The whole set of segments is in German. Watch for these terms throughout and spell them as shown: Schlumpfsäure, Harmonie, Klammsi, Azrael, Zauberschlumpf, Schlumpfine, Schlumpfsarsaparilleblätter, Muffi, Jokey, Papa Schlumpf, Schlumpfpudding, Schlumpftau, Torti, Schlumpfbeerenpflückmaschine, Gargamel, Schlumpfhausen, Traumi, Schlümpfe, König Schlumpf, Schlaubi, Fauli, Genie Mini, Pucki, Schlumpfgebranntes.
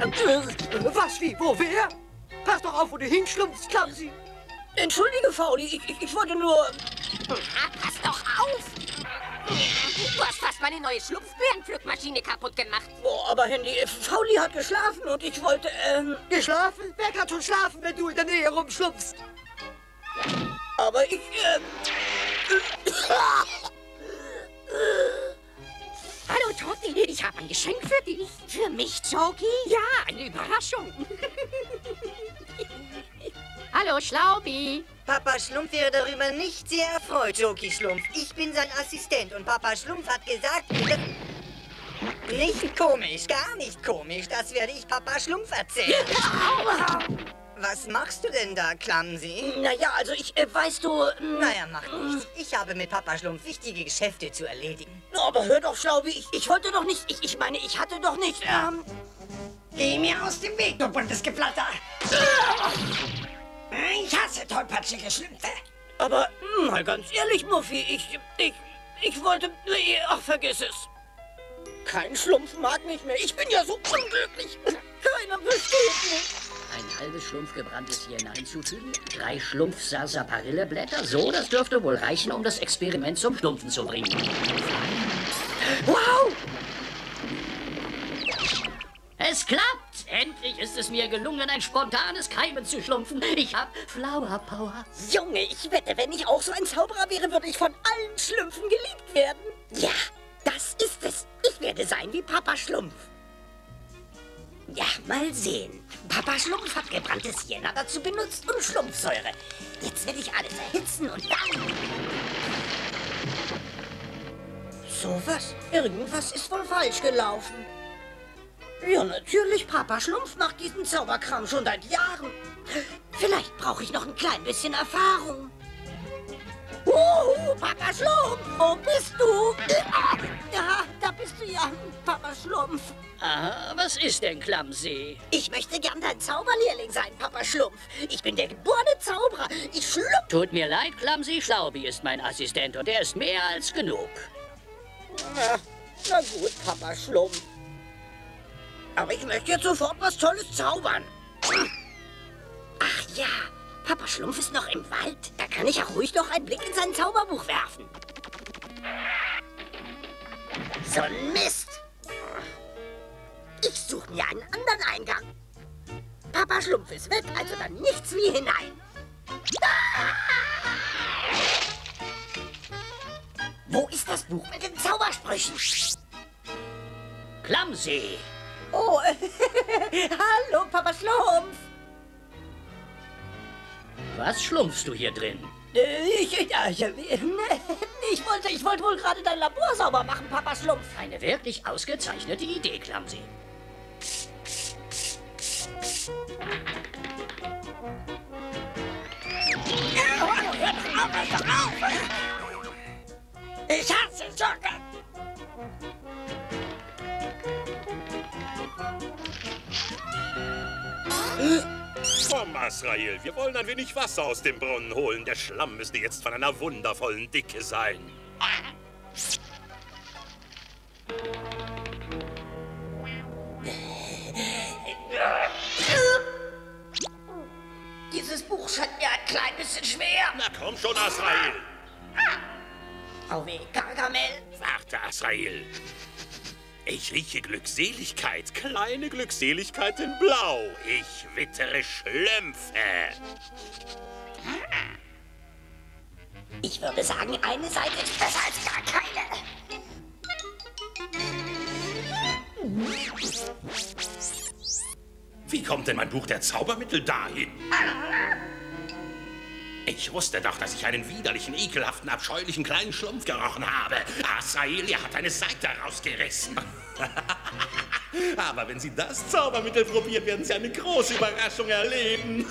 Was, wie, wo, wer? Pass doch auf, wo du hinschlumpfst, Klammsi. Entschuldige, Fauli, ich wollte nur... Ja, pass doch auf! Du hast fast meine neue Schlumpfbeerenpflückmaschine kaputt gemacht. Boah, aber Handy, Fauli hat geschlafen und ich wollte, Geschlafen? Wer kann schon schlafen, wenn du in der Nähe rumschlumpfst? Aber ich, Hallo, Torti, ich habe ein Geschenk für dich. Für mich, Jokey? Ja, eine Überraschung. Hallo, Schlaubi. Papa Schlumpf wäre darüber nicht sehr erfreut, Jokey Schlumpf. Ich bin sein Assistent und Papa Schlumpf hat gesagt... Nicht komisch, gar nicht komisch. Das werde ich Papa Schlumpf erzählen. Was machst du denn da, Klammsi? Naja, also ich, weißt du... Naja, mach nichts. Ich habe mit Papa Schlumpf wichtige Geschäfte zu erledigen. Aber hör doch, Schlaubi, ich wollte doch nicht... Ich meine, ich hatte doch nicht... Geh mir aus dem Weg, du buntes Geflatter! Ich hasse tollpatschige Schlümpfe. Aber mal ganz ehrlich, Muffi, ich wollte... Ach, vergiss es. Kein Schlumpf mag mich mehr. Ich bin ja so unglücklich. Keiner versteht mich. Ein halbes Schlumpfgebranntes hier hineinzufügen, 3 Schlumpfsarsaparilleblätter. So, das dürfte wohl reichen, um das Experiment zum Schlumpfen zu bringen. Wow! Es klappt! Endlich ist es mir gelungen, ein spontanes Keimen zu schlumpfen. Ich hab Flower Power. Junge, ich wette, wenn ich auch so ein Zauberer wäre, würde ich von allen Schlümpfen geliebt werden. Ja, das ist es. Ich werde sein wie Papa Schlumpf. Ja, mal sehen. Papa Schlumpf hat gebranntes Jena dazu benutzt und Schlumpfsäure. Jetzt werde ich alles erhitzen und dann... So was? Irgendwas ist wohl falsch gelaufen. Ja, natürlich, Papa Schlumpf macht diesen Zauberkram schon seit Jahren. Vielleicht brauche ich noch ein klein bisschen Erfahrung. Papa Schlumpf, wo bist du? Ja, da bist du ja, Papa Schlumpf. Aha, was ist denn, Klammsi? Ich möchte gern dein Zauberlehrling sein, Papa Schlumpf. Ich bin der geborene Zauberer. Ich schlumpf... Tut mir leid, Klammsi, Schlaubi ist mein Assistent und er ist mehr als genug. Na gut, Papa Schlumpf. Aber ich möchte jetzt sofort was Tolles zaubern. Ach ja, Papa Schlumpf ist noch im Wald. Da kann ich ja ruhig noch einen Blick in sein Zauberbuch werfen. So ein Mist. Ich suche mir einen anderen Eingang. Papa Schlumpf ist weg, also dann nichts wie hinein. Wo ist das Buch mit den Zaubersprüchen? Klammsi. Oh, hallo, Papa Schlumpf. Was schlumpfst du hier drin? Ich wollte wohl gerade dein Labor sauber machen, Papa Schlumpf. Eine wirklich ausgezeichnete Idee, Klammsi. Ich hasse Zucker. Komm, Azrael, wir wollen ein wenig Wasser aus dem Brunnen holen. Der Schlamm müsste jetzt von einer wundervollen Dicke sein. Dieses Buch scheint mir ein klein bisschen schwer. Na komm schon, Azrael. Oh weh, Gargamel. Warte, Azrael. Ich rieche Glückseligkeit, kleine Glückseligkeit in Blau. Ich wittere Schlümpfe. Ich würde sagen, eine Seite ist besser als gar keine. Wie kommt denn mein Buch der Zaubermittel dahin? Ich wusste doch, dass ich einen widerlichen, ekelhaften, abscheulichen kleinen Schlumpf gerochen habe. Azrael hat eine Seite rausgerissen. Aber wenn Sie das Zaubermittel probieren, werden Sie eine große Überraschung erleben.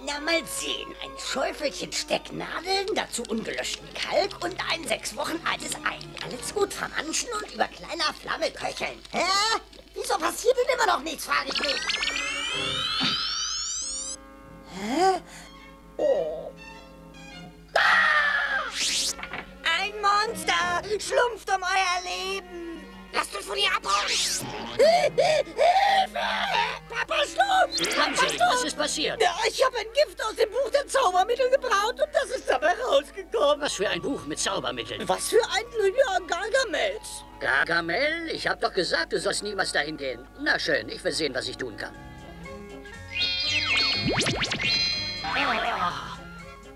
Na, mal sehen. Ein Schäufelchen Stecknadeln, dazu ungelöschten Kalk und ein 6 Wochen altes Ei. Alles gut vermanschen und über kleiner Flamme köcheln. Hä? Wieso passiert denn immer noch nichts, frage ich mich. Hä? Oh. Ah! Ein Monster schlumpft um euer Leben. Lass uns von hier abhauen! Hilfe! Papa Schlumpf! Papa Schlumpf! Was ist passiert? Ja, ich habe ein Gift aus dem Buch der Zaubermittel gebraut und das ist dabei rausgekommen. Was für ein Buch mit Zaubermitteln? Was für ein Lügner Gargamels! Gargamel? Ich habe doch gesagt, du sollst niemals dahin gehen. Na schön, ich will sehen, was ich tun kann. Oh.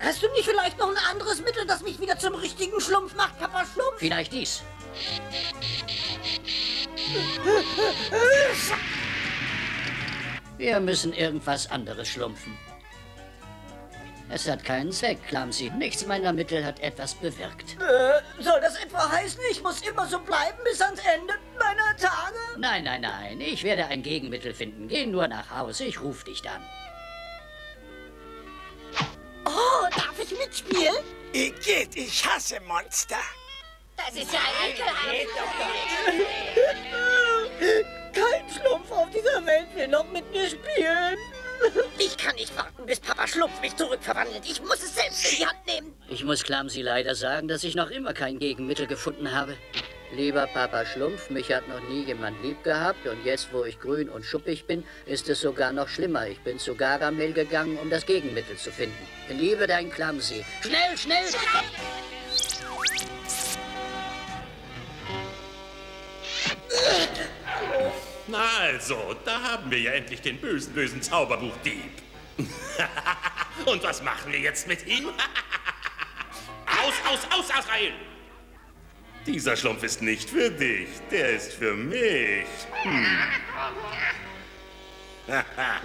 Hast du nicht vielleicht noch ein anderes Mittel, das mich wieder zum richtigen Schlumpf macht, Papa Schlumpf? Vielleicht dies. Wir müssen irgendwas anderes schlumpfen. Es hat keinen Zweck, Klammsi. Nichts meiner Mittel hat etwas bewirkt. Soll das etwa heißen, ich muss immer so bleiben bis ans Ende meiner Tage? Nein, nein, nein. Ich werde ein Gegenmittel finden. Geh nur nach Hause, ich rufe dich dann. Oh, darf ich mitspielen? Igitt, ich hasse Monster. Das ist ja ein Ekelhaft. Kein Schlumpf auf dieser Welt will noch mit mir spielen. Ich kann nicht warten, bis Papa Schlumpf mich zurückverwandelt. Ich muss es selbst in die Hand nehmen. Ich muss Klammsi leider sagen, dass ich noch immer kein Gegenmittel gefunden habe. Lieber Papa Schlumpf, mich hat noch nie jemand lieb gehabt und jetzt, wo ich grün und schuppig bin, ist es sogar noch schlimmer. Ich bin zu Gargamel gegangen, um das Gegenmittel zu finden. Liebe dein Klammsi. Schnell, schnell! Na also, da haben wir ja endlich den bösen, bösen Zauberbuchdieb. Und was machen wir jetzt mit ihm? Aus, Azrael! Dieser Schlumpf ist nicht für dich, der ist für mich.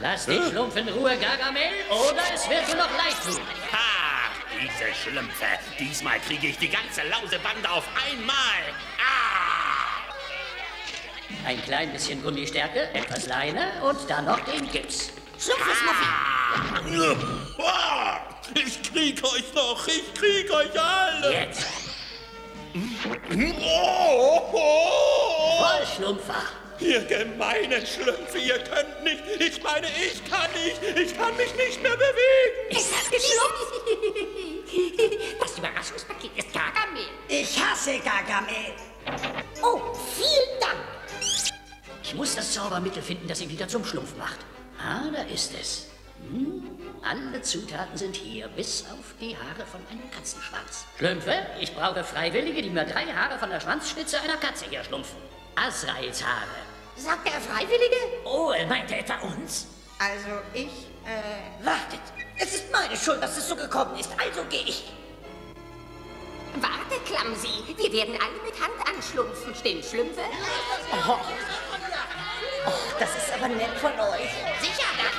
Lass den Schlumpf in Ruhe, Gargamel, oder es wird dir noch leid tun. Ha, diese Schlümpfe. Diesmal kriege ich die ganze Lausebande auf einmal. Ah! Ein klein bisschen Gummistärke, etwas Leine und dann noch den Gips. Schlumpf ist Muffi. Ah! Ich krieg euch noch, ich krieg euch alle. Jetzt. Voll Schlumpfer! Ihr gemeinen Schlümpfe, ihr könnt nicht! Ich meine, ich kann nicht! Ich kann mich nicht mehr bewegen! Ich hab geschlumpft! Das Überraschungspaket ist Gargamel! Ich hasse Gargamel! Oh, vielen Dank! Ich muss das Zaubermittel finden, das ihn wieder zum Schlumpf macht. Ah, da ist es. Alle Zutaten sind hier, bis auf die Haare von einem Katzenschwanz. Schlümpfe, ich brauche Freiwillige, die mir 3 Haare von der Schwanzspitze einer Katze her schlumpfen. Azraels Haare. Sagt er Freiwillige? Oh, er meinte etwa uns. Also ich, Wartet, es ist meine Schuld, dass es so gekommen ist, also gehe ich. Warte, Klammsi, wir werden alle mit Hand anschlumpfen, stimmt, Schlümpfe? Oh. Oh, das ist aber nett von euch. Sicher, danke.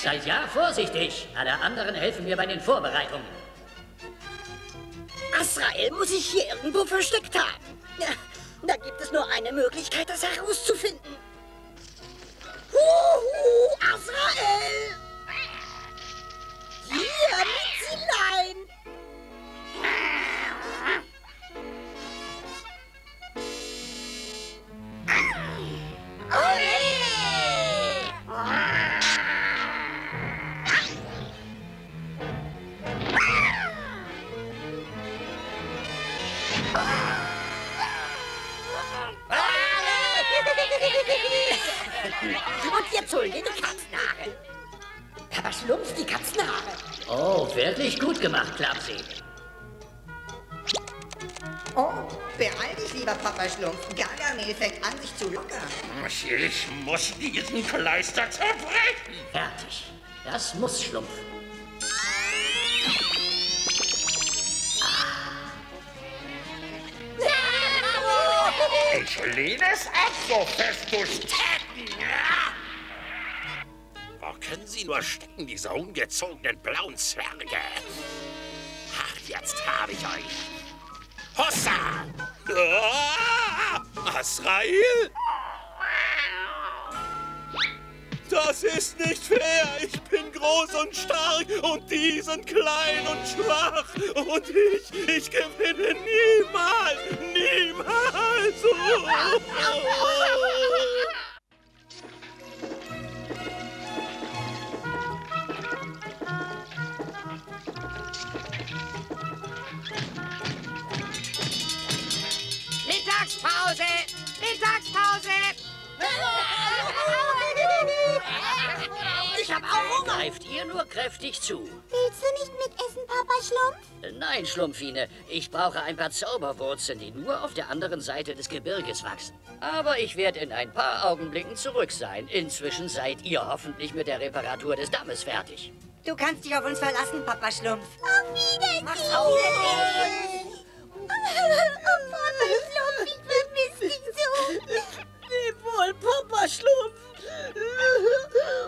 Seid ja vorsichtig. Alle anderen helfen mir bei den Vorbereitungen. Azrael muss sich hier irgendwo versteckt haben. Da gibt es nur eine Möglichkeit, das herauszufinden. Huhu, Azrael! Hier, Mitzelein! Und jetzt holen wir die Katzenhaare. Papa Schlumpf, die Katzenhaare. Oh, wirklich gut gemacht, Klammsi. Oh, beeil dich, lieber Papa Schlumpf. Gargamel fängt an, sich zu lockern. Ich muss diesen Kleister zerbrechen. Fertig. Das muss Schlumpf. Ich lehne es ab, so fest zu stecken. Wo können sie nur stecken, diese ungezogenen blauen Zwerge? Ach, jetzt habe ich euch. Hossa! Oh, Azrael? Das ist nicht fair. Ich bin groß und stark und die sind klein und schwach. Und ich gewinne niemals, niemals. Mittagspause! Greift ihr nur kräftig zu. Willst du nicht mitessen, Papa Schlumpf? Nein, Schlumpfine. Ich brauche ein paar Zauberwurzeln, die nur auf der anderen Seite des Gebirges wachsen. Aber ich werde in ein paar Augenblicken zurück sein. Inzwischen seid ihr hoffentlich mit der Reparatur des Dammes fertig. Du kannst dich auf uns verlassen, Papa Schlumpf. Auf Wiedersehen! Mach's auf! Oh, Papa Schlumpf, ich vermisse dich so. Leb wohl, Papa Schlumpf.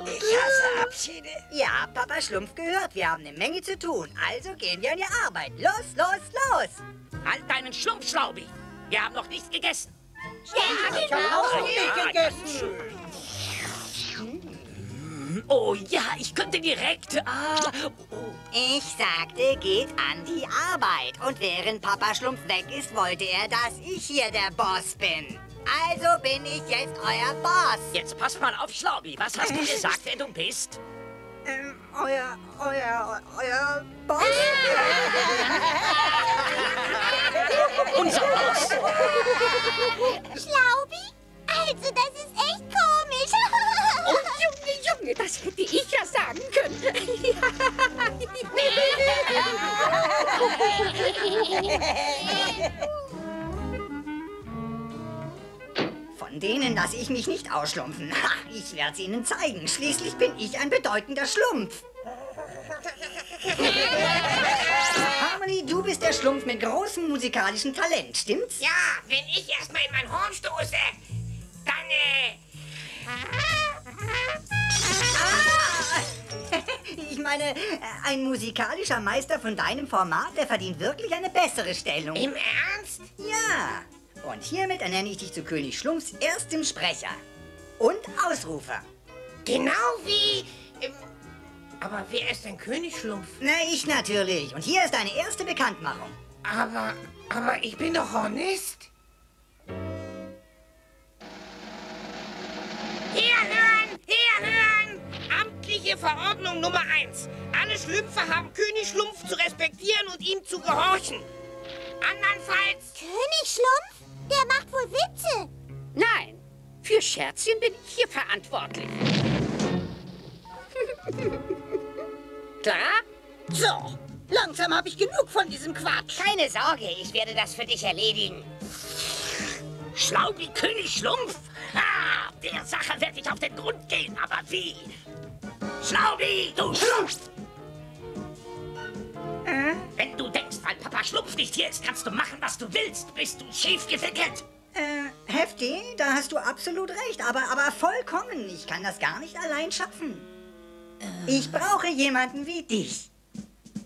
Ich hasse Abschiede. Ja, Papa Schlumpf gehört. Wir haben eine Menge zu tun. Also gehen wir an die Arbeit. Los, los, los. Halt deinen Schlumpf, Schlaubi. Wir haben noch nichts gegessen. Ja, genau. Ich habe auch nicht gegessen. Oh ja, ich könnte direkt... Ich sagte, geht an die Arbeit. Und während Papa Schlumpf weg ist, wollte er, dass ich hier der Boss bin. Also bin ich jetzt euer Boss. Jetzt pass mal auf, Schlaubi. Was hast du gesagt, wer du bist? Euer Boss. Unser Boss. Schlaubi? Also, das ist echt komisch. Oh, Junge, Junge, das hätte ich ja sagen können. Von denen lasse ich mich nicht ausschlumpfen. Ha, ich werde es ihnen zeigen. Schließlich bin ich ein bedeutender Schlumpf. Harmonie, du bist der Schlumpf mit großem musikalischen Talent, stimmt's? Ja, wenn ich erstmal in mein Horn stoße, dann... Ich meine, ein musikalischer Meister von deinem Format, der verdient wirklich eine bessere Stellung. Im Ernst? Ja. Und hiermit ernenne ich dich zu König Schlumpfs erstem Sprecher und Ausrufer. Genau wie... Aber wer ist denn König Schlumpf? Na, ich natürlich. Und hier ist deine erste Bekanntmachung. Aber ich bin doch Hornist. Herhören! Herhören! Amtliche Verordnung Nummer 1. Alle Schlümpfe haben König Schlumpf zu respektieren und ihm zu gehorchen. Andernfalls... König Schlumpf? Der macht wohl Witze. Nein, für Scherzchen bin ich hier verantwortlich. Klar? So, langsam habe ich genug von diesem Quatsch. Keine Sorge, ich werde das für dich erledigen. Schlau wie König Schlumpf? Ah, der Sache werde ich auf den Grund gehen, aber wie? Schlaubi, du Schlumpf! Wenn du denkst, weil Papa Schlumpf nicht hier ist, kannst du machen, was du willst. Bist du schief gewickelt? Hefti, da hast du absolut recht. Aber vollkommen. Ich kann das gar nicht allein schaffen. Ich brauche jemanden wie dich.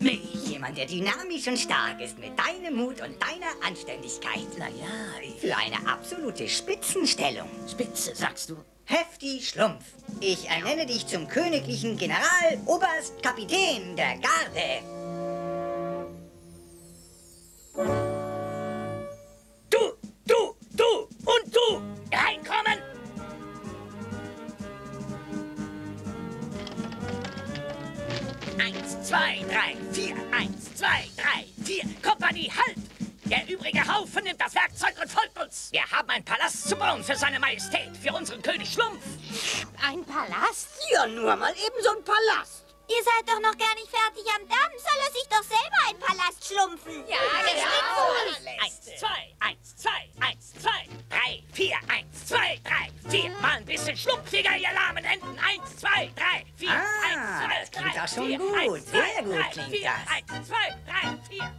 Mich? Jemand, der dynamisch und stark ist, mit deinem Mut und deiner Anständigkeit. Naja, ich... Für eine absolute Spitzenstellung. Spitze, sagst du? Hefti Schlumpf. Ich ernenne dich zum königlichen General, Oberst, Kapitän der Garde. Du und du! Reinkommen! Eins, zwei, drei, vier. Eins, zwei, drei, vier. Kompanie, halt! Der übrige Haufe nimmt das Werkzeug und folgt uns. Wir haben einen Palast zu bauen für seine Majestät, für unseren König Schlumpf. Ein Palast? Ja, nur mal eben so ein Palast. Ihr seid doch noch gar nicht fertig am Damm. Soll er sich doch selber einen Palast schlumpfen? Ja, genau. Eins, zwei, eins, zwei, eins, zwei, drei, vier, eins, zwei, drei, vier. Mal ein bisschen schlumpfiger, ihr lahmen Enten. Eins, zwei, drei, vier, eins, zwei, drei, vier, eins, zwei, drei, vier, eins, zwei, drei, vier.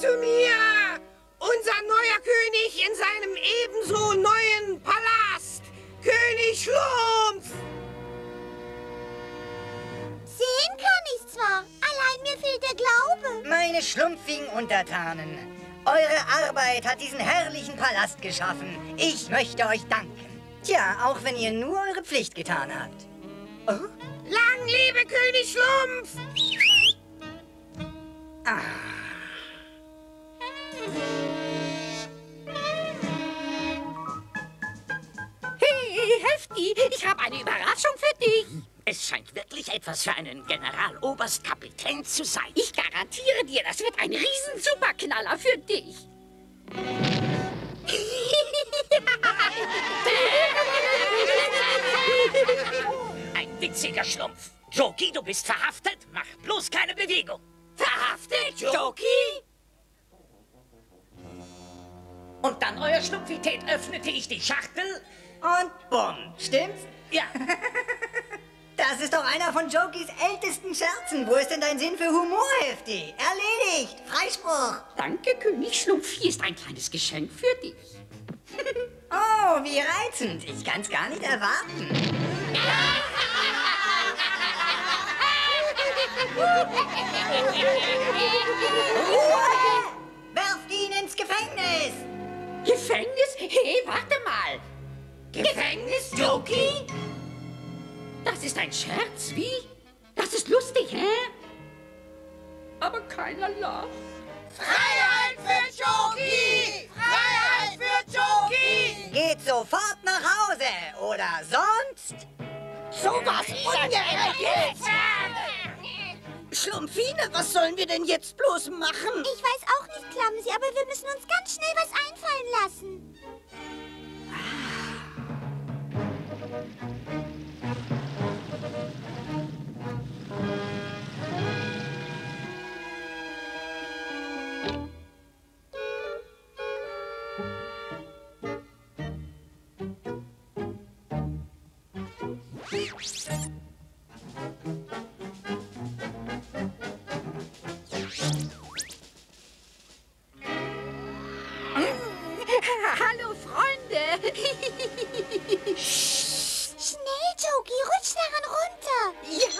Zu mir! Unser neuer König in seinem ebenso neuen Palast! König Schlumpf! Sehen kann ich zwar, allein mir fehlt der Glaube. Meine schlumpfigen Untertanen, eure Arbeit hat diesen herrlichen Palast geschaffen. Ich möchte euch danken. Tja, auch wenn ihr nur eure Pflicht getan habt. Oh? Lang lebe König Schlumpf! Ah. Hey, Heft, Jokey, ich habe eine Überraschung für dich. Es scheint wirklich etwas für einen Generaloberstkapitän zu sein. Ich garantiere dir, das wird ein Riesen-Superknaller für dich. Ein witziger Schlumpf. Jokey, du bist verhaftet. Mach bloß keine Bewegung. Verhaftet, Jokey? Und dann, euer Schlumpfität, öffnete ich die Schachtel und bumm. Stimmt's? Ja. Das ist doch einer von Jokeys ältesten Scherzen. Wo ist denn dein Sinn für Humor, Hefti? Erledigt. Freispruch. Danke, König Schlumpf. Hier ist ein kleines Geschenk für dich. Oh, wie reizend. Ich kann's gar nicht erwarten. Ruhe! Werft ihn ins Gefängnis! Gefängnis? Hey, warte mal! Gefängnis, Jokey? Das ist ein Scherz, wie? Das ist lustig, hä? Aber keiner lacht. Freiheit für Jokey! Freiheit für Jokey! Geht sofort nach Hause, oder sonst... Sowas ungerecht! Schlumpfine, was sollen wir denn jetzt bloß machen? Ich weiß auch nicht, Klammsi, aber wir müssen uns ganz schnell was einfallen lassen. Hallo, Freunde! Schnell, Jokey, rutsch daran runter! Ja,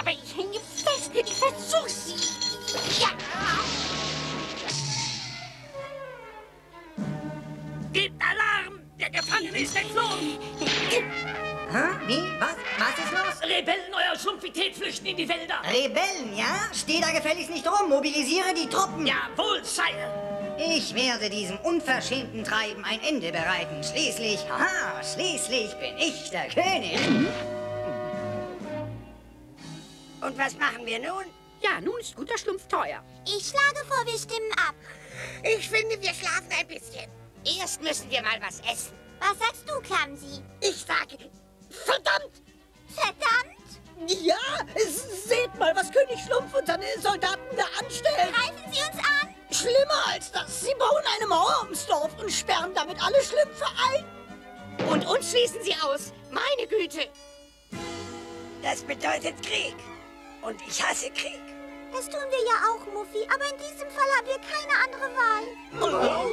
aber ich hänge fest. Ich versuche sie. Ja. Gebt Alarm! Der Gefangene ist entflohen! Hä? Wie? Was? Was ist los? Rebellen, euer Schlumpfität, flüchten in die Wälder! Rebellen, ja? Steh da gefälligst nicht rum! Mobilisiere die Truppen! Jawohl, Sire! Ich werde diesem unverschämten Treiben ein Ende bereiten. Schließlich, haha, schließlich bin ich der König. Und was machen wir nun? Ja, nun ist guter Schlumpf teuer. Ich schlage vor, wir stimmen ab. Ich finde, wir schlafen ein bisschen. Erst müssen wir mal was essen. Was sagst du, Klammsi? Ich sage, verdammt! Verdammt? Ja, seht mal, was König Schlumpf und seine Soldaten da anstellen. Greifen Sie uns an! Schlimmer als das. Sie bauen eine Mauer ums Dorf und sperren damit alle Schlümpfe ein. Und uns schließen sie aus. Meine Güte. Das bedeutet Krieg. Und ich hasse Krieg. Das tun wir ja auch, Muffi. Aber in diesem Fall haben wir keine andere Wahl. Oh.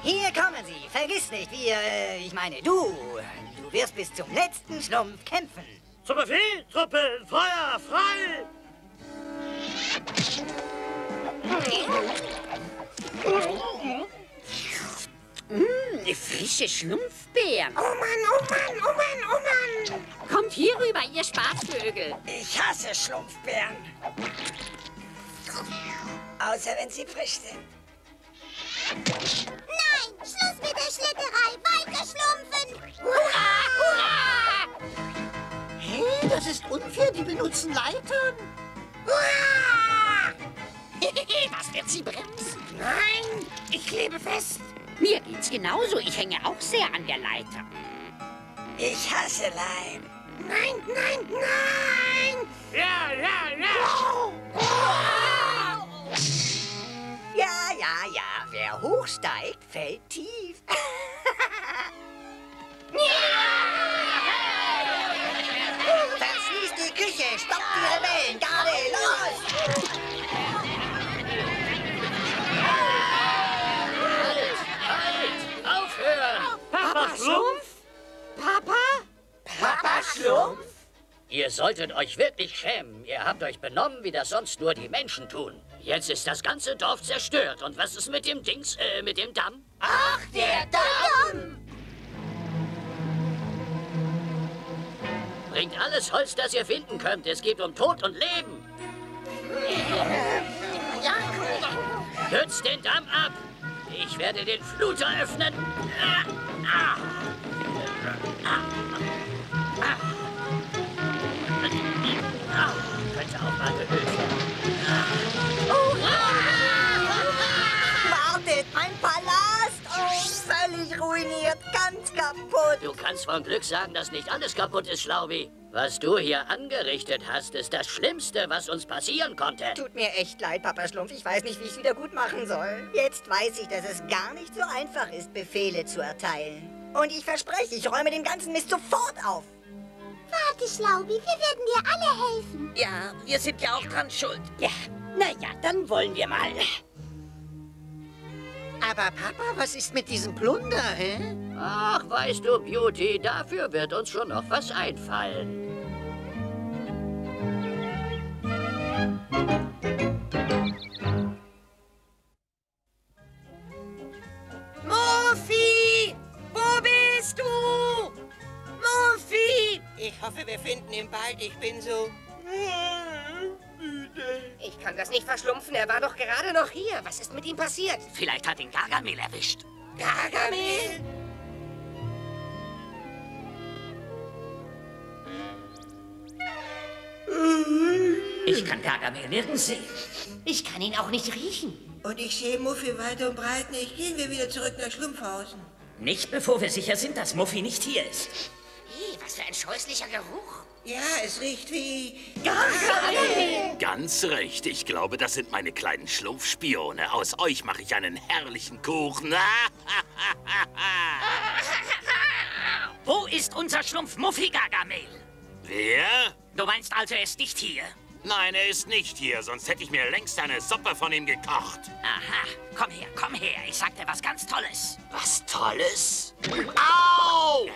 Hier kommen Sie. Vergiss nicht, du wirst bis zum letzten Schlumpf kämpfen. Zu Befehl, Truppe, Feuer, frei! Mmh, frische Schlumpfbeeren. Oh Mann, oh Mann, oh Mann, oh Mann! Kommt hier rüber, ihr Spaßvögel. Ich hasse Schlumpfbeeren. Außer wenn sie frisch sind. Nein! Schluss mit der Schlickerei! Weiter schlumpfen! Hurra! Hurra! Hey, das ist unfair. Die benutzen Leitern. Hurra! Was wird sie bremsen? Nein! Ich klebe fest. Mir geht's genauso. Ich hänge auch sehr an der Leiter. Ich hasse Leim. Nein, nein, nein! Ja, ja, ja! Wow. Wow. Ja, ja, ja. Wer hochsteigt, fällt tief. Verschließt die Küche, stoppt die Rebellen, Garde, los! Halt, halt, aufhören! Papa Schlumpf? Papa? Papa Schlumpf? Ihr solltet euch wirklich schämen. Ihr habt euch benommen, wie das sonst nur die Menschen tun. Jetzt ist das ganze Dorf zerstört. Und was ist mit dem Dings, mit dem Damm? Ach, der Damm! Bringt alles Holz, das ihr finden könnt. Es geht um Tod und Leben. Kürzt den Damm ab. Ich werde den Fluter öffnen. Könnte auch mal gehört werden. Wartet, mein Palast! Oh, völlig ruiniert, ganz kaputt. Du kannst von Glück sagen, dass nicht alles kaputt ist, Schlaubi. Was du hier angerichtet hast, ist das Schlimmste, was uns passieren konnte. Tut mir echt leid, Papa Schlumpf. Ich weiß nicht, wie ich es wieder gut machen soll. Jetzt weiß ich, dass es gar nicht so einfach ist, Befehle zu erteilen. Und ich verspreche, ich räume den ganzen Mist sofort auf. Warte, Schlaubi, wir werden dir alle helfen. Ja, wir sind ja auch dran schuld. Ja, naja, dann wollen wir mal. Aber Papa, was ist mit diesem Plunder, hä? Ach, weißt du, Beauty, dafür wird uns schon noch was einfallen. Muffi, wo bist du? Muffi! Ich hoffe, wir finden ihn bald. Ich bin so... Ich kann das nicht verschlumpfen. Er war doch gerade noch hier. Was ist mit ihm passiert? Vielleicht hat ihn Gargamel erwischt. Gargamel? Ich kann Gargamel nirgends sehen. Ich kann ihn auch nicht riechen. Und ich sehe Muffi weit und breit nicht. Gehen wir wieder zurück nach Schlumpfhausen. Nicht, bevor wir sicher sind, dass Muffi nicht hier ist. Hey, was für ein scheußlicher Geruch. Ja, es riecht wie... Gargamel! Ganz recht. Ich glaube, das sind meine kleinen Schlumpfspione. Aus euch mache ich einen herrlichen Kuchen. Wo ist unser Schlumpf Muffi, Gargamel? Wer? Du meinst also, er ist nicht hier? Nein, er ist nicht hier, sonst hätte ich mir längst eine Suppe von ihm gekocht. Aha. Komm her. Ich sag dir was ganz Tolles. Was Tolles? Au!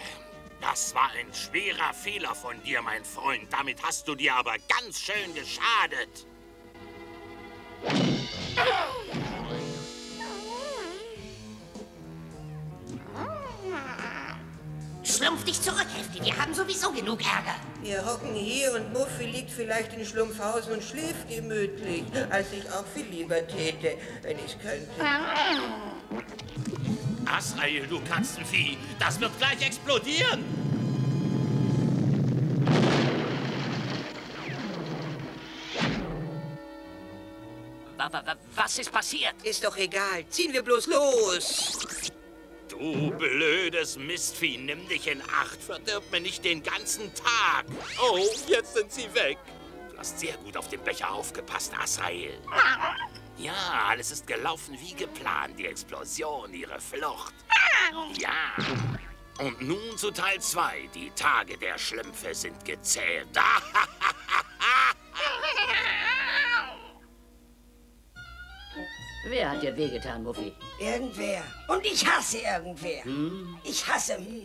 Das war ein schwerer Fehler von dir, mein Freund. Damit hast du dir aber ganz schön geschadet. Schlumpf dich zurück, Hefti. Wir haben sowieso genug Ärger. Wir hocken hier und Muffi liegt vielleicht in Schlumpfhausen und schläft gemütlich, als ich auch viel lieber täte, wenn ich könnte. Azrael, du Katzenvieh! Das wird gleich explodieren! Was ist passiert? Ist doch egal. Ziehen wir bloß los! Du blödes Mistvieh, nimm dich in Acht. Verdirb mir nicht den ganzen Tag. Oh, jetzt sind sie weg. Du hast sehr gut auf den Becher aufgepasst, Azrael. Ja, alles ist gelaufen wie geplant. Die Explosion, ihre Flucht. Ja. Und nun zu Teil 2. Die Tage der Schlümpfe sind gezählt. Wer hat dir wehgetan, Muffi? Irgendwer. Und ich hasse irgendwer. Ich hasse mich.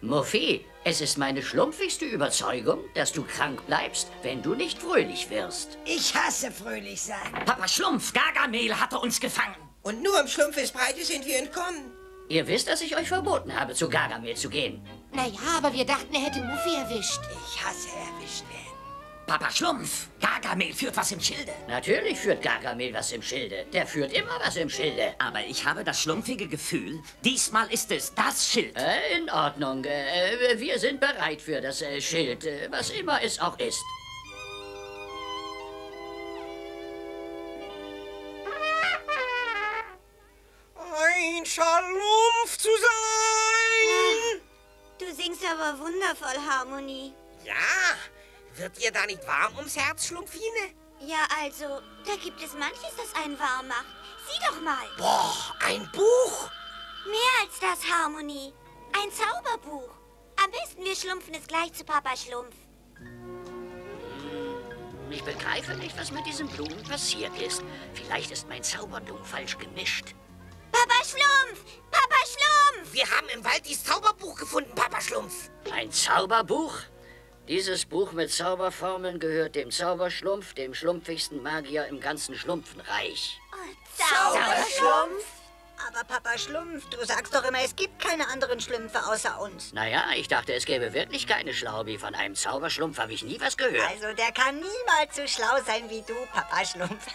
Muffi, es ist meine schlumpfigste Überzeugung, dass du krank bleibst, wenn du nicht fröhlich wirst. Ich hasse fröhlich sein. Papa Schlumpf, Gargamel hatte uns gefangen. Und nur im Schlumpfesbreite sind wir entkommen. Ihr wisst, dass ich euch verboten habe, zu Gargamel zu gehen. Naja, aber wir dachten, er hätte Muffi erwischt. Ich hasse erwischt werden. Papa Schlumpf, Gargamel führt was im Schilde. Natürlich führt Gargamel was im Schilde. Der führt immer was im Schilde. Aber ich habe das schlumpfige Gefühl, diesmal ist es das Schild. In Ordnung. Wir sind bereit für das Schild, was immer es auch ist. Ein Schlumpf zu sein! Ja, du singst aber wundervoll, Harmonie. Ja! Wird ihr da nicht warm ums Herz, Schlumpfine? Ja, also, da gibt es manches, das einen warm macht. Sieh doch mal. Boah, ein Buch. Mehr als das, Harmonie. Ein Zauberbuch. Am besten, wir schlumpfen es gleich zu Papa Schlumpf. Ich begreife nicht, was mit diesen Blumen passiert ist. Vielleicht ist mein Zauberblum falsch gemischt. Papa Schlumpf! Papa Schlumpf! Wir haben im Wald dieses Zauberbuch gefunden, Papa Schlumpf. Ein Zauberbuch? Dieses Buch mit Zauberformeln gehört dem Zauberschlumpf, dem schlumpfigsten Magier im ganzen Schlumpfenreich. Oh, Zauberschlumpf? Aber Papa Schlumpf, du sagst doch immer, es gibt keine anderen Schlümpfe außer uns. Naja, ich dachte, es gäbe wirklich keine Schlaubi. Von einem Zauberschlumpf habe ich nie was gehört. Also der kann niemals so schlau sein wie du, Papa Schlumpf.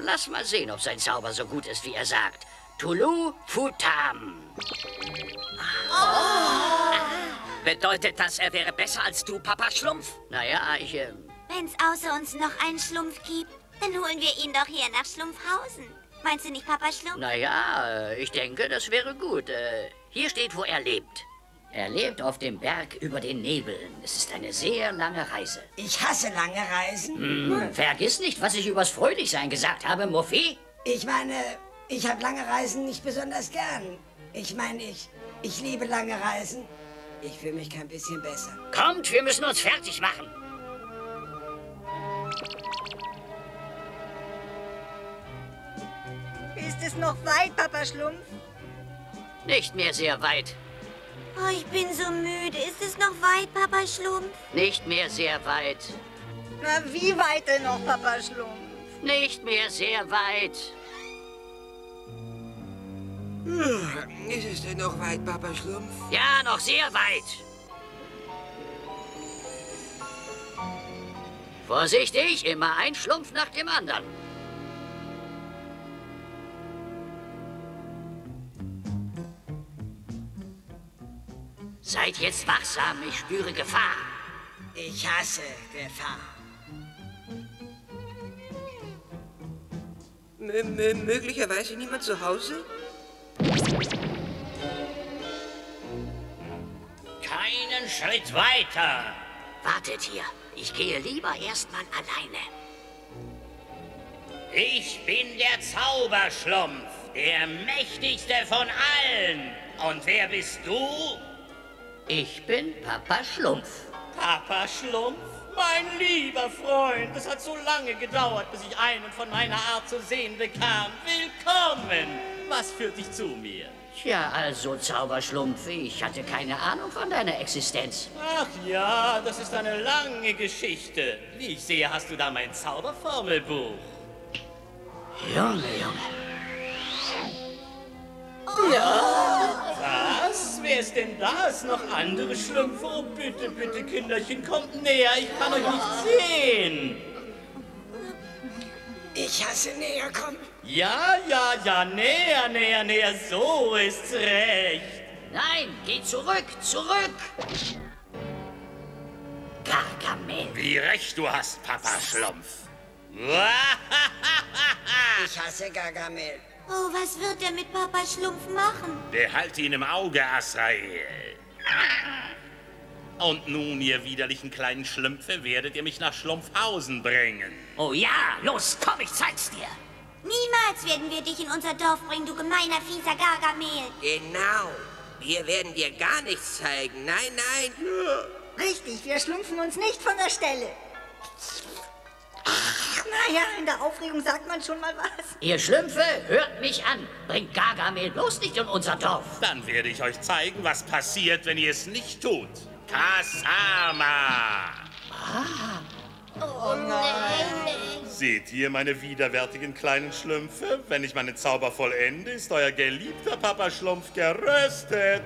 Lass mal sehen, ob sein Zauber so gut ist, wie er sagt. Tulu Futam. Oh. Bedeutet das, er wäre besser als du, Papa Schlumpf? Naja, ich... Wenn's außer uns noch einen Schlumpf gibt, dann holen wir ihn doch hier nach Schlumpfhausen. Meinst du nicht, Papa Schlumpf? Naja, ich denke, das wäre gut. Hier steht, wo er lebt. Er lebt auf dem Berg über den Nebeln. Es ist eine sehr lange Reise. Ich hasse lange Reisen. Vergiss nicht, was ich übers Fröhlichsein gesagt habe, Muffi. Ich meine... Ich habe lange Reisen nicht besonders gern. Ich meine, ich liebe lange Reisen. Ich fühle mich kein bisschen besser. Kommt, wir müssen uns fertig machen. Ist es noch weit, Papa Schlumpf? Nicht mehr sehr weit. Oh, ich bin so müde. Ist es noch weit, Papa Schlumpf? Nicht mehr sehr weit. Na, wie weit denn noch, Papa Schlumpf? Nicht mehr sehr weit. Ist es denn noch weit, Papa Schlumpf? Ja, noch sehr weit. Vorsichtig, immer ein Schlumpf nach dem anderen. Seid jetzt wachsam, ich spüre Gefahr. Ich hasse Gefahr. Möglicherweise niemand zu Hause? Keinen Schritt weiter! Wartet hier, ich gehe lieber erstmal alleine. Ich bin der Zauberschlumpf, der mächtigste von allen. Und wer bist du? Ich bin Papa Schlumpf. Papa Schlumpf? Mein lieber Freund, es hat so lange gedauert, bis ich einen von meiner Art zu sehen bekam. Willkommen! Was führt dich zu mir? Tja, also Zauberschlumpf, ich hatte keine Ahnung von deiner Existenz. Ach ja, das ist eine lange Geschichte. Wie ich sehe, hast du da mein Zauberformelbuch. Junge, Junge. Oh. Ja, was? Wer ist denn da? Ist noch andere Schlümpfe? Oh, bitte, bitte, Kinderchen, kommt näher. Ich kann euch nicht sehen. Ich hasse näher kommen. Ja, ja, ja, näher, näher, näher, so ist's recht. Nein, geh zurück, zurück. Gargamel. Wie recht du hast, Papa Schlumpf. Ich hasse Gargamel. Oh, was wird er mit Papa Schlumpf machen? Behalt ihn im Auge, Azrael. Und nun, ihr widerlichen kleinen Schlümpfe, werdet ihr mich nach Schlumpfhausen bringen. Oh ja, los, komm, ich zeig's dir. Niemals werden wir dich in unser Dorf bringen, du gemeiner, fieser Gargamel. Genau. Wir werden dir gar nichts zeigen. Nein, nein. Richtig, wir schlumpfen uns nicht von der Stelle. Naja, in der Aufregung sagt man schon mal was. Ihr Schlümpfe, hört mich an. Bringt Gargamel bloß nicht in unser Dorf. Dann werde ich euch zeigen, was passiert, wenn ihr es nicht tut. Kasama. Ah. Oh nein. Seht ihr, meine widerwärtigen kleinen Schlümpfe? Wenn ich meine Zauber vollende, ist euer geliebter Papa Schlumpf geröstet.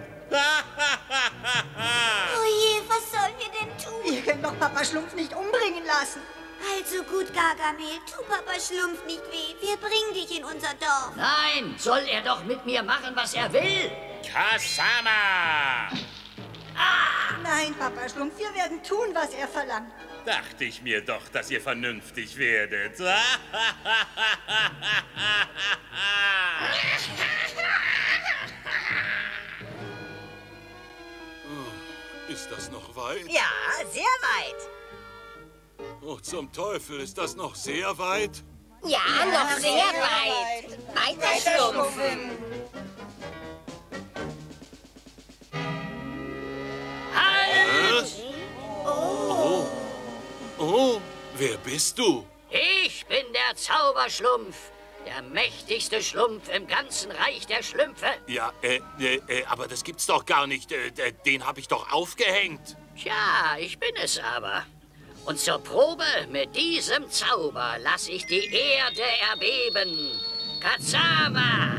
Oh je, was sollen wir denn tun? Wir können doch Papa Schlumpf nicht umbringen lassen. Also gut, Gargamel, tu Papa Schlumpf nicht weh. Wir bringen dich in unser Dorf. Nein, soll er doch mit mir machen, was er will. Kasama! Ah! Nein, Papa Schlumpf, wir werden tun, was er verlangt. Dachte ich mir doch, dass ihr vernünftig werdet. Ist das noch weit? Ja, sehr weit. Oh, zum Teufel, ist das noch sehr weit? Ja, noch sehr weit. Weiter schlumpfen. Halt! Oh. Oh, wer bist du? Ich bin der Zauberschlumpf, der mächtigste Schlumpf im ganzen Reich der Schlümpfe. Ja, aber das gibt's doch gar nicht. Den hab ich doch aufgehängt. Tja, ich bin es aber. Und zur Probe, mit diesem Zauber lasse ich die Erde erbeben. Kasama!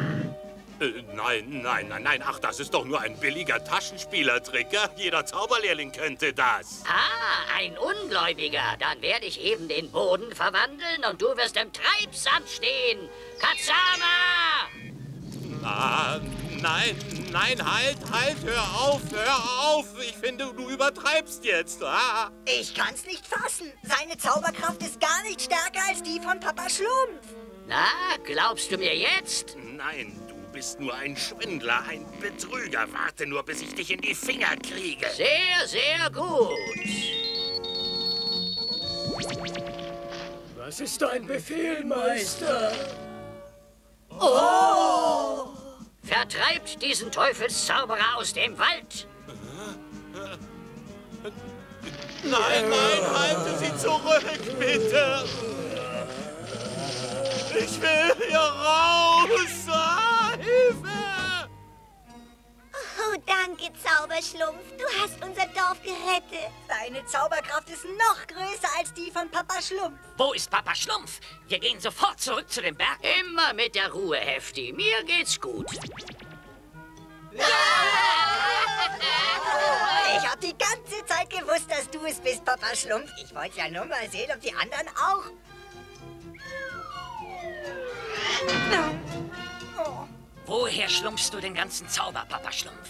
Nein, ach, das ist doch nur ein billiger Taschenspielertrick. Ja? Jeder Zauberlehrling könnte das. Ah, ein Ungläubiger. Dann werde ich eben den Boden verwandeln und du wirst im Treibsand stehen. Katsama! Ah, nein, halt, hör auf. Ich finde, du übertreibst jetzt. Ah. Ich kann's nicht fassen. Seine Zauberkraft ist gar nicht stärker als die von Papa Schlumpf. Na, glaubst du mir jetzt? Nein, du bist nur ein Schwindler, ein Betrüger. Warte nur, bis ich dich in die Finger kriege. Sehr, sehr gut. Was ist dein Befehl, Meister? Oh! Vertreibt diesen Teufelszauberer aus dem Wald! Nein, halte sie zurück, bitte! Ich will hier raus! Ah, Hilfe! Oh, danke, Zauberschlumpf. Du hast unser Dorf gerettet. Deine Zauberkraft ist noch größer als die von Papa Schlumpf. Wo ist Papa Schlumpf? Wir gehen sofort zurück zu dem Berg. Immer mit der Ruhe, Hefti. Mir geht's gut. Ich hab die ganze Zeit gewusst, dass du es bist, Papa Schlumpf. Ich wollte ja nur mal sehen, ob die anderen auch... Oh. Woher schlumpfst du den ganzen Zauber, Papa Schlumpf?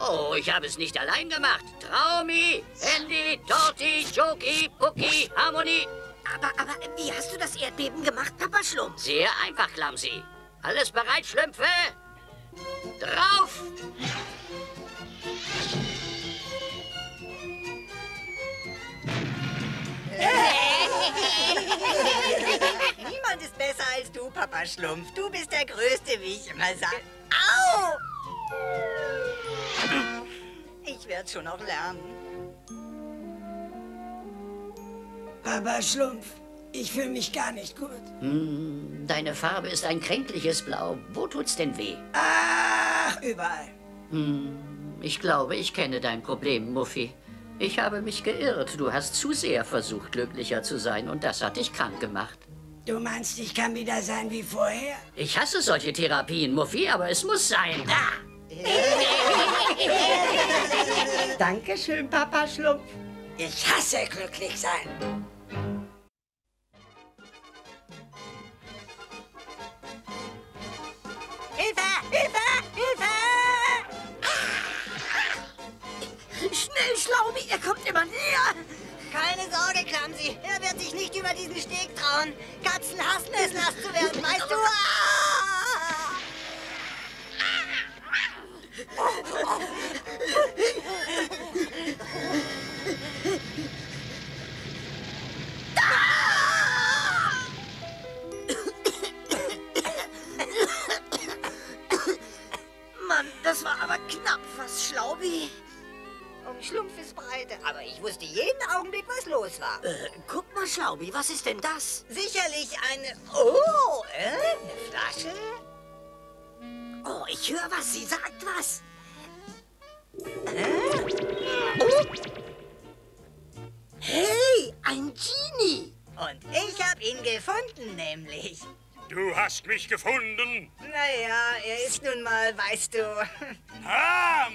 Oh, ich habe es nicht allein gemacht. Traumi, Handy, Torti, Jokey, Pucki, Harmonie. Aber wie hast du das Erdbeben gemacht, Papa Schlumpf? Sehr einfach, Klammsi. Alles bereit, Schlümpfe? Drauf! Niemand ist besser als du, Papa Schlumpf. Du bist der Größte, wie ich immer sage. Au! Ich werde schon noch lernen. Papa Schlumpf, ich fühle mich gar nicht gut. Deine Farbe ist ein kränkliches Blau. Wo tut's denn weh? Ach, überall. Ich glaube, ich kenne dein Problem, Muffi. Ich habe mich geirrt. Du hast zu sehr versucht, glücklicher zu sein, und das hat dich krank gemacht. Du meinst, ich kann wieder sein wie vorher? Ich hasse solche Therapien, Muffi, aber es muss sein. Ah! Dankeschön, Papa Schlumpf. Ich hasse glücklich sein. Hilfe! Hilfe! Schnell, Schlaubi, er kommt immer näher. Keine Sorge, Klammsi, er wird sich nicht über diesen Steg trauen. Katzen hassen es, nass zu werden, weißt du? Mann, das war aber knapp, was, Schlaubi? Schlumpf ist breite, aber ich wusste jeden Augenblick, was los war. Guck mal, Schlaubi, was ist denn das? Sicherlich eine... Oh, eine Flasche? Oh, ich höre was, sie sagt was. Oh. Hey, ein Genie! Und ich habe ihn gefunden, nämlich. Du hast mich gefunden? Naja, er ist nun mal, weißt du... Ah,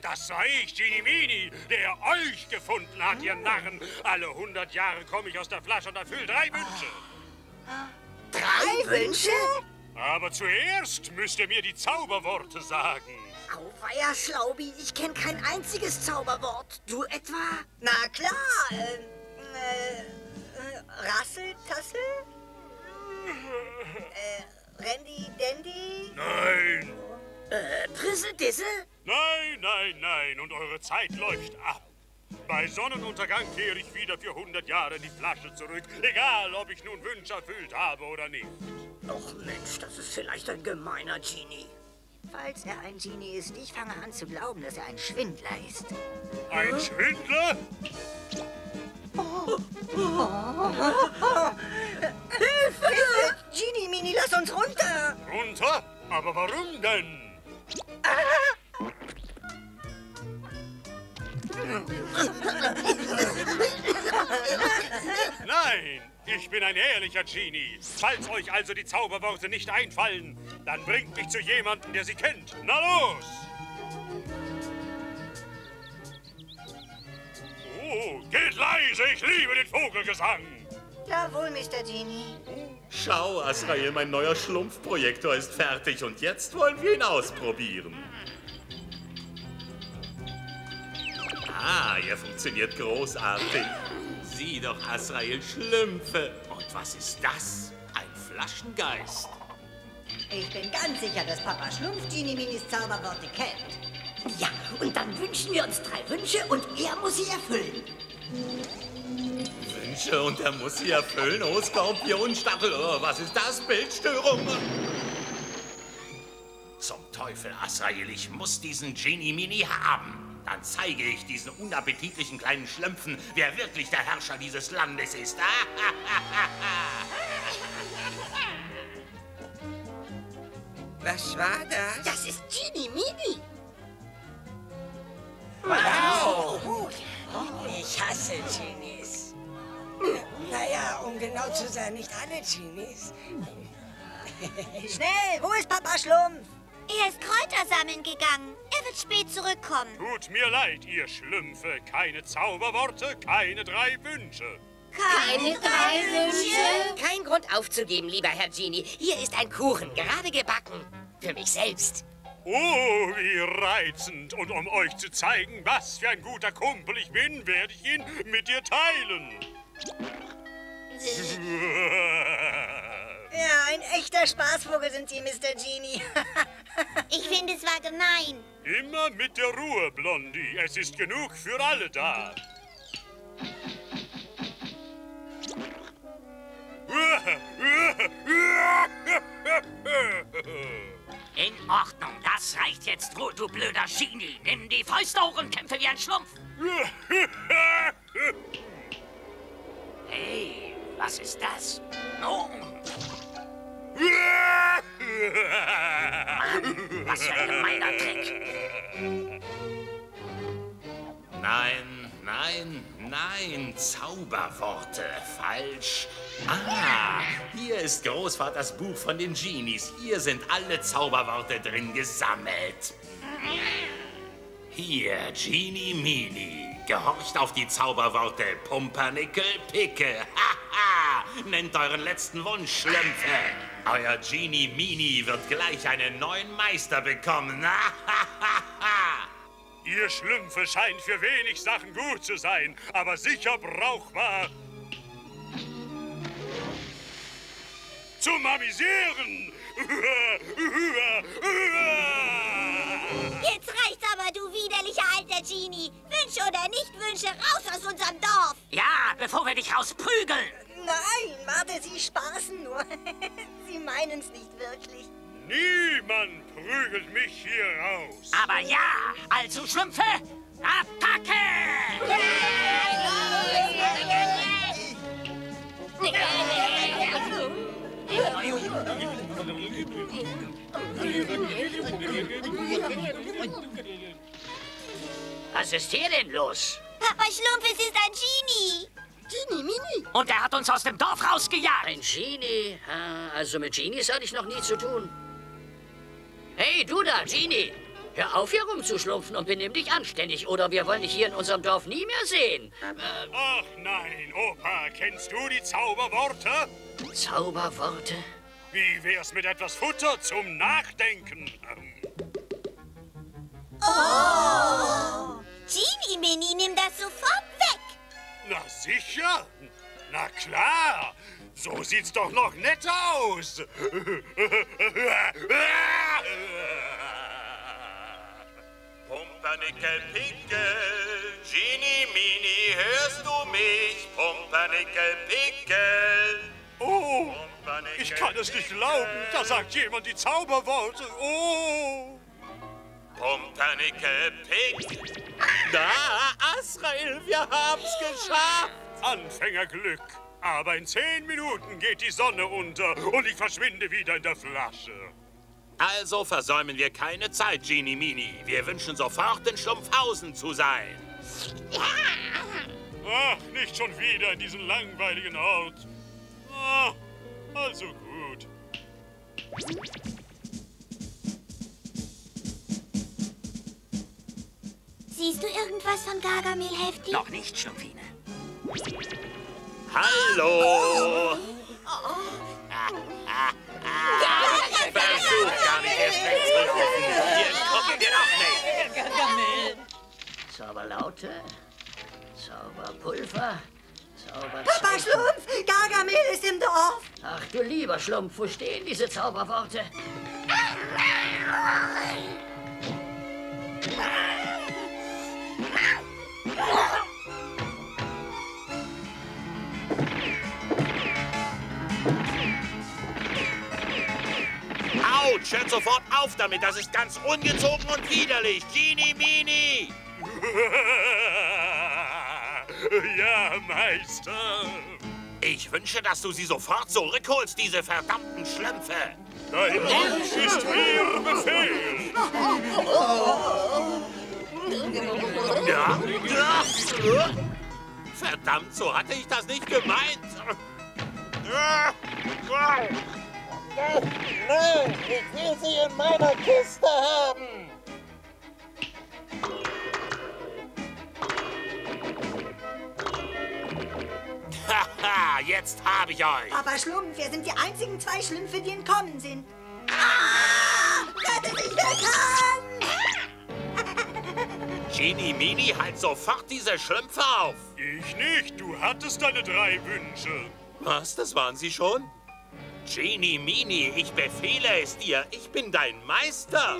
das sei ich, Genie Mini, der euch gefunden hat, ihr Narren. Alle 100 Jahre komme ich aus der Flasche und erfülle 3 Wünsche. Drei Wünsche? Aber zuerst müsst ihr mir die Zauberworte sagen. Auweia, Schlaubi, ich kenne kein einziges Zauberwort. Du etwa? Na klar, Rassel, Tassel? Randy, Dandy? Nein. Prissel, Dissel? Nein. Und eure Zeit läuft ab. Bei Sonnenuntergang kehre ich wieder für 100 Jahre die Flasche zurück. Egal, ob ich nun Wünsche erfüllt habe oder nicht. Och Mensch, das ist vielleicht ein gemeiner Genie. Falls er ein Genie ist, ich fange an zu glauben, dass er ein Schwindler ist. Ein Schwindler? Oh. Hilfe! Genie Mini, lass uns runter! Runter? Aber warum denn? Nein, ich bin ein ehrlicher Genie. Falls euch also die Zauberworte nicht einfallen, Dann bringt mich zu jemandem, der sie kennt. Na los! Oh, geht leise, ich liebe den Vogelgesang. Jawohl, Mr. Genie. Schau, Azrael, mein neuer Schlumpfprojektor ist fertig und jetzt wollen wir ihn ausprobieren. Ah, er funktioniert großartig. Sieh doch, Azrael, Schlümpfe. Und was ist das? Ein Flaschengeist. Ich bin ganz sicher, dass Papa Schlumpf Genie Minis Zauberworte kennt. Ja, und dann wünschen wir uns 3 Wünsche und er muss sie erfüllen. Wünsche und er muss sie erfüllen? Oh, Skorpionstachel, oh, was ist das? Bildstörung. Zum Teufel, Azrael, ich muss diesen Genie Mini haben. Dann zeige ich diesen unappetitlichen kleinen Schlümpfen, wer wirklich der Herrscher dieses Landes ist. Was war das? Das ist Genie Mini. Wow! Ich hasse Genies. Naja, um genau zu sein, nicht alle Genies. Schnell, wo ist Papa Schlumpf? Er ist Kräuter sammeln gegangen. Er wird spät zurückkommen. Tut mir leid, ihr Schlümpfe. Keine Zauberworte, keine 3 Wünsche. Keine 3 Wünsche? Kein Grund aufzugeben, lieber Herr Genie. Hier ist ein Kuchen, gerade gebacken. Für mich selbst. Oh, wie reizend. Und um euch zu zeigen, was für ein guter Kumpel ich bin, werde ich ihn mit dir teilen. Ja, ein echter Spaßvogel sind Sie, Mr. Genie. Ich finde, es war gemein. Immer mit der Ruhe, Blondie. Es ist genug für alle da. In Ordnung, das reicht jetzt, du blöder Genie. Nimm die Fäuste hoch und kämpfe wie ein Schlumpf. Hey, was ist das? Oh. Mann, was für ein gemeiner Trick. Nein, nein, nein, Zauberworte, falsch. Ah, hier ist Großvaters Buch von den Genies. Hier sind alle Zauberworte drin gesammelt. Hier, Genie Mini. Gehorcht auf die Zauberworte Pumpernickel, Picke. Haha, nennt euren letzten Wunsch, Schlümpfe. Euer Genie Mini wird gleich einen neuen Meister bekommen. Hahaha. Ihr Schlümpfe scheint für wenig Sachen gut zu sein, aber sicher brauchbar. Zum Amüsieren. Jetzt reicht's aber, du widerlicher alter Genie. Wünsche oder Nicht-Wünsche, raus aus unserem Dorf. Ja, bevor wir dich rausprügeln. Nein, warte, Sie spaßen nur. Sie meinen's nicht wirklich. Niemand prügelt mich hier raus. Aber ja, also Schlümpfe, Attacke! Was ist hier denn los? Papa Schlumpf, es ist ein Genie. Genie Mini. Und er hat uns aus dem Dorf rausgejagt. Ein Genie? Also mit Genies hatte ich noch nie zu tun. Hey, du da, Genie. Hör auf, hier rumzuschlumpfen und benimm dich anständig, oder wir wollen dich hier in unserem Dorf nie mehr sehen. Ach nein, Opa, kennst du die Zauberworte? Zauberworte? Wie wär's mit etwas Futter zum Nachdenken? Oh! Genie Mini, nimm das sofort weg! Na sicher! Na klar! So sieht's doch noch netter aus! Pumpernickel, Pickel, Genie Mini, hörst du mich? Pumpernickel, Pickel. Oh, ich kann es nicht glauben, da sagt jemand die Zauberworte. Oh. Pumpernickel, Pickel. Da, Azrael, wir haben's geschafft. Anfängerglück. Aber in 10 Minuten geht die Sonne unter und ich verschwinde wieder in der Flasche. Also versäumen wir keine Zeit, Genie Mini. Wir wünschen sofort in Schlumpfhausen zu sein. Ach, nicht schon wieder in diesen langweiligen Ort. Ah, also gut. Siehst du irgendwas von Gargamel, Hefti? Noch nicht, Schlumpfine. Hallo! Versuch gar nicht erst rechts zu laufen. Hier entkommen wir noch nicht. Zauberlaute, Zauberpulver, Zauber... Papa Schlumpf, Gargamel ist im Dorf. Ach du lieber Schlumpf, wo stehen diese Zauberworte? Autsch, hört sofort auf damit, das ist ganz ungezogen und widerlich. Genie Mini! Ja, Meister! Ich wünsche, dass du sie sofort zurückholst, diese verdammten Schlümpfe! Dein Wunsch ist mir Befehl! Ja, ja. Verdammt, so hatte ich das nicht gemeint! Nein, ich will sie in meiner Kiste haben! Haha, jetzt habe ich euch! Papa Schlumpf, wir sind die einzigen zwei Schlümpfe, die entkommen sind. Ah! Rette dich, wer kann! Genie Mini, halt sofort diese Schlümpfe auf! Ich nicht, du hattest deine 3 Wünsche. Was, das waren sie schon? Genie Mini, ich befehle es dir, ich bin dein Meister!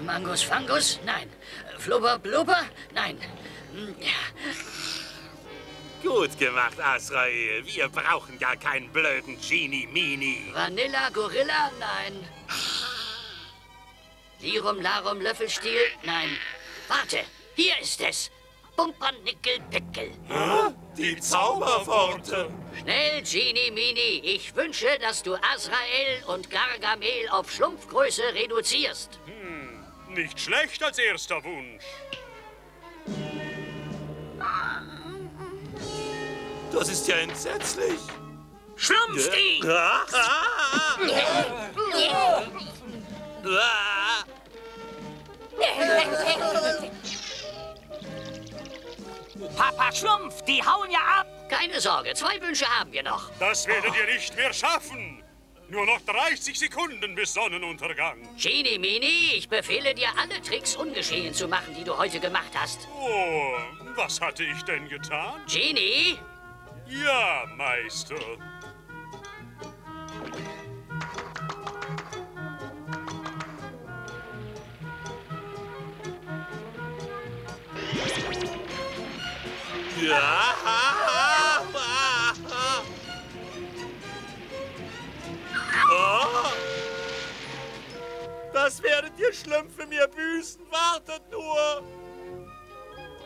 Mangus Fangus? Nein. Flubber Blubber? Nein. Gut gemacht, Azrael. Wir brauchen gar keinen blöden Genie Mini. Vanilla Gorilla? Nein. Lirum Larum Löffelstiel? Nein. Warte, hier ist es. Pumpernickel Pickel. Hä? Die Zauberworte. Schnell, Genie Mini. Ich wünsche, dass du Azrael und Gargamel auf Schlumpfgröße reduzierst. Nicht schlecht als erster Wunsch. Das ist ja entsetzlich. Schlumpfstieg! Papa Schlumpf, die hauen ja ab! Keine Sorge, 2 Wünsche haben wir noch. Das werdet ihr nicht mehr schaffen. Nur noch 30 Sekunden bis Sonnenuntergang. Genie Mini, ich befehle dir, alle Tricks ungeschehen zu machen, die du heute gemacht hast. Oh, was hatte ich denn getan? Genie? Ja, Meister. Ja, oh. Das werdet ihr Schlümpfe mir büßen. Wartet nur.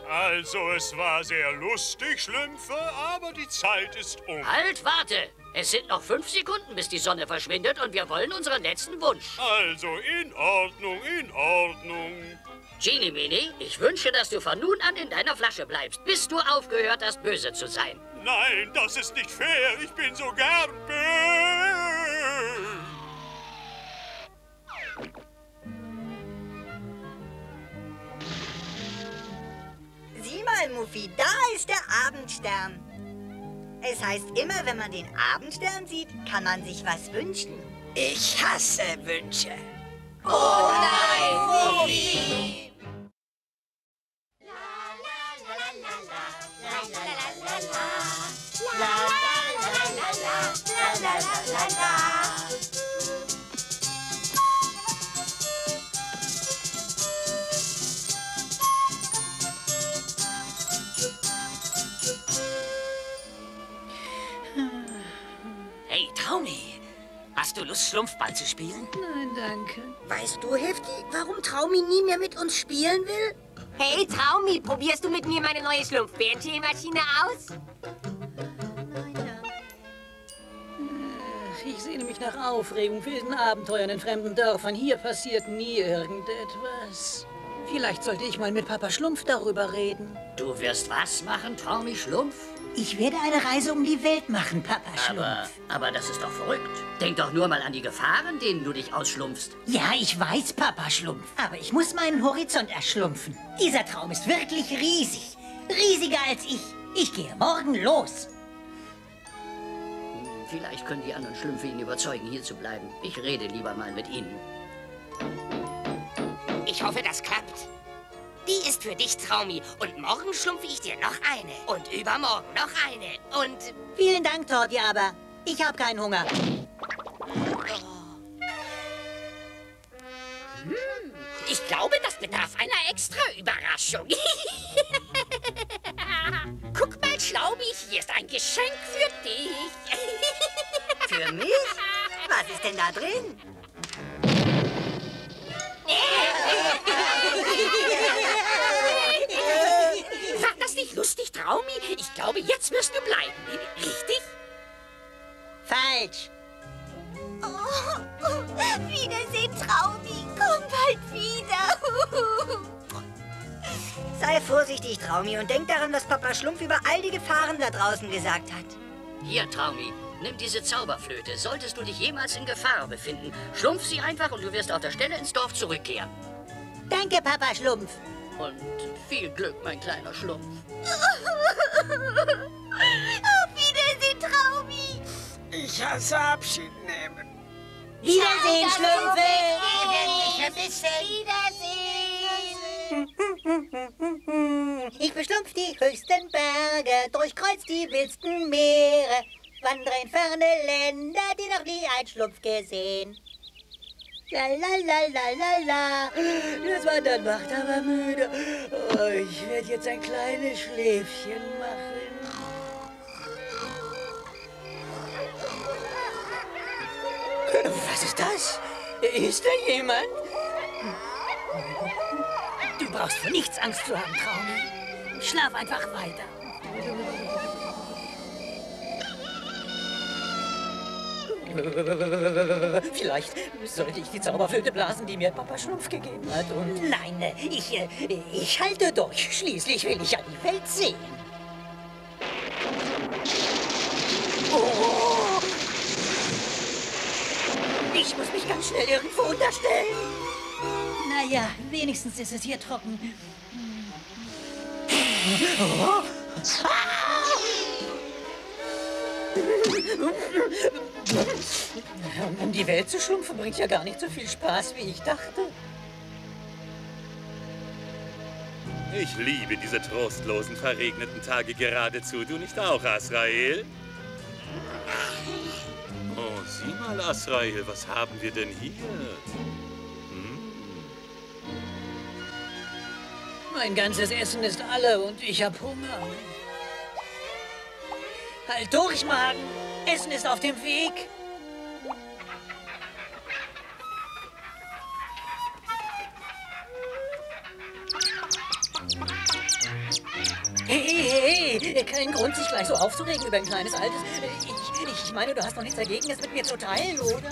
Also, es war sehr lustig, Schlümpfe, aber die Zeit ist um. Halt, warte! Es sind noch 5 Sekunden, bis die Sonne verschwindet und wir wollen unseren letzten Wunsch. Also, in Ordnung, in Ordnung. Genie Mini, ich wünsche, dass du von nun an in deiner Flasche bleibst, bis du aufgehört hast, böse zu sein. Nein, das ist nicht fair. Ich bin so gern böse. Sieh mal, Muffi, da ist der Abendstern. Es heißt immer, wenn man den Abendstern sieht, kann man sich was wünschen. Ich hasse Wünsche. Oh nein, Muffi! La la la la la la la la la. La la la la la la la la la. Hast du Lust, Schlumpfball zu spielen? Nein, danke. Weißt du, Hefti, warum Traumi nie mehr mit uns spielen will? Hey, Traumi, probierst du mit mir meine neue Schlumpfbeerenpflückmaschine aus? Nein, ach, ich sehne mich nach Aufregung, wilden Abenteuern in fremden Dörfern. Hier passiert nie irgendetwas. Vielleicht sollte ich mal mit Papa Schlumpf darüber reden. Du wirst was machen, Traumi Schlumpf? Ich werde eine Reise um die Welt machen, Papa Schlumpf. Aber das ist doch verrückt. Denk doch nur mal an die Gefahren, denen du dich ausschlumpfst. Ja, ich weiß, Papa Schlumpf. Aber ich muss meinen Horizont erschlumpfen. Dieser Traum ist wirklich riesig. Riesiger als ich. Ich gehe morgen los. Vielleicht können die anderen Schlümpfe ihn überzeugen, hier zu bleiben. Ich rede lieber mal mit ihnen. Ich hoffe, das klappt. Die ist für dich, Traumi. Und morgen schlumpfe ich dir noch eine. Und übermorgen noch eine. Und... Vielen Dank, Torti, aber ich habe keinen Hunger. Ich glaube, das bedarf einer extra Überraschung. Guck mal, Schlaubi, hier ist ein Geschenk für dich. Für mich? Was ist denn da drin? War das nicht lustig, Traumi? Ich glaube, jetzt wirst du bleiben. Richtig? Falsch. Oh, Wiedersehen, Traumi. Komm bald wieder. Sei vorsichtig, Traumi, und denk daran, was Papa Schlumpf über all die Gefahren da draußen gesagt hat. Hier, Traumi, nimm diese Zauberflöte. Solltest du dich jemals in Gefahr befinden, schlumpf sie einfach und du wirst auf der Stelle ins Dorf zurückkehren. Danke, Papa Schlumpf. Und viel Glück, mein kleiner Schlumpf. Auf Wiedersehen, Traumi. Ich hasse Abschied nehmen. Wiedersehen, Schlümpfe! Wir werden dich vermissen! Wiedersehen! Ich beschlumpf die höchsten Berge, durchkreuz die wildsten Meere, wandere in ferne Länder, die noch nie ein Schlumpf gesehen. La la la la la la. Das Wandern macht aber müde. Oh, ich werde jetzt ein kleines Schläfchen machen. Was ist das? Ist da jemand? Du brauchst vor nichts Angst zu haben, Traumi. Schlaf einfach weiter. Vielleicht sollte ich die Zauberflöte blasen, die mir Papa Schlumpf gegeben hat und... Nein, ich halte durch. Schließlich will ich ja die Welt sehen. Oh! Ich muss mich ganz schnell irgendwo unterstellen. Naja, wenigstens ist es hier trocken. Oh. Ah! Um die Welt zu schlumpfen, bringt ja gar nicht so viel Spaß, wie ich dachte. Ich liebe diese trostlosen, verregneten Tage geradezu. Du nicht auch, Azrael? Oh, sieh mal, Azrael, was haben wir denn hier? Mein ganzes Essen ist alle und ich habe Hunger. Halt durch, Magen! Essen ist auf dem Weg! Hey, kein Grund, sich gleich so aufzuregen über ein kleines Altes. Ich meine, du hast noch nichts dagegen, das mit mir zu teilen, oder?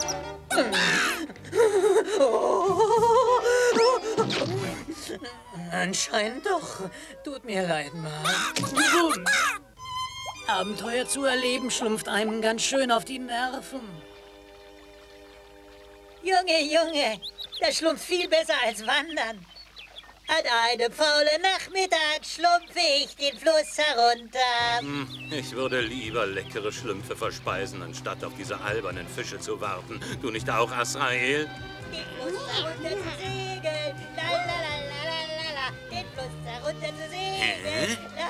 Anscheinend doch. Tut mir leid, Mann. Abenteuer zu erleben schlumpft einem ganz schön auf die Nerven. Junge, das schlumpft viel besser als Wandern. An einem faulen Nachmittag schlumpfe ich den Fluss herunter. Ich würde lieber leckere Schlümpfe verspeisen, anstatt auf diese albernen Fische zu warten. Du nicht auch, Azrael? Den Fluss herunter zu segeln, la, den Fluss herunter zu segeln, la.